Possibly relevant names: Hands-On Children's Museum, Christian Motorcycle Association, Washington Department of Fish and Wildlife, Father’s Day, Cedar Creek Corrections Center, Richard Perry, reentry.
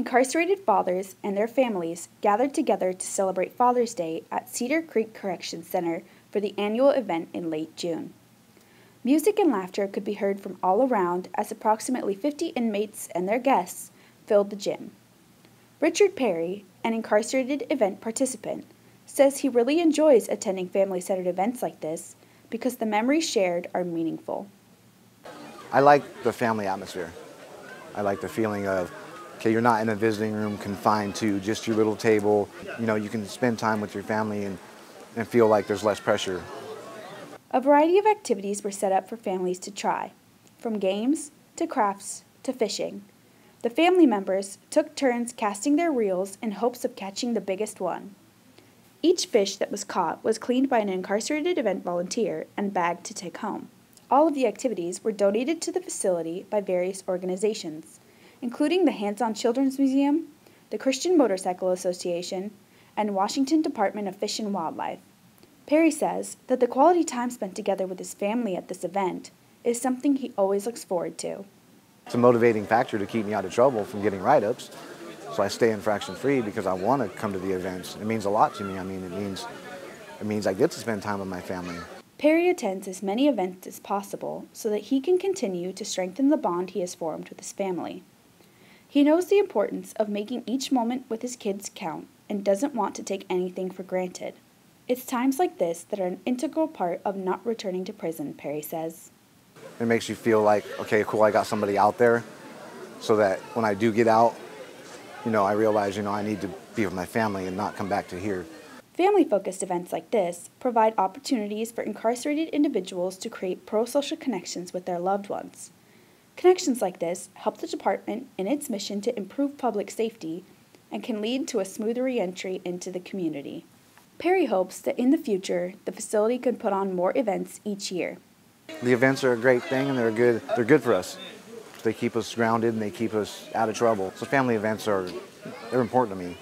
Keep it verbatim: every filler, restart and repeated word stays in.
Incarcerated fathers and their families gathered together to celebrate Father's Day at Cedar Creek Corrections Center for the annual event in late June. Music and laughter could be heard from all around as approximately fifty inmates and their guests filled the gym. Richard Perry, an incarcerated event participant, says he really enjoys attending family-centered events like this because the memories shared are meaningful. I like the family atmosphere. I like the feeling of, okay, you're not in a visiting room confined to just your little table. You know, you can spend time with your family and, and feel like there's less pressure. A variety of activities were set up for families to try, from games to crafts to fishing. The family members took turns casting their reels in hopes of catching the biggest one. Each fish that was caught was cleaned by an incarcerated event volunteer and bagged to take home. All of the activities were donated to the facility by various organizations, including the Hands-On Children's Museum, the Christian Motorcycle Association, and Washington Department of Fish and Wildlife. Perry says that the quality time spent together with his family at this event is something he always looks forward to. It's a motivating factor to keep me out of trouble from getting write-ups. So I stay infraction free because I want to come to the events. It means a lot to me. I mean, it means, it means I get to spend time with my family. Perry attends as many events as possible so that he can continue to strengthen the bond he has formed with his family. He knows the importance of making each moment with his kids count and doesn't want to take anything for granted. It's times like this that are an integral part of not returning to prison, Perry says. It makes you feel like, okay, cool, I got somebody out there so that when I do get out, you know, I realize, you know, I need to be with my family and not come back to here. Family-focused events like this provide opportunities for incarcerated individuals to create pro-social connections with their loved ones. Connections like this help the department in its mission to improve public safety and can lead to a smoother re-entry into the community. Perry hopes that in the future, the facility can put on more events each year. The events are a great thing and they're good, they're good for us. They keep us grounded and they keep us out of trouble. So family events are, they're important to me.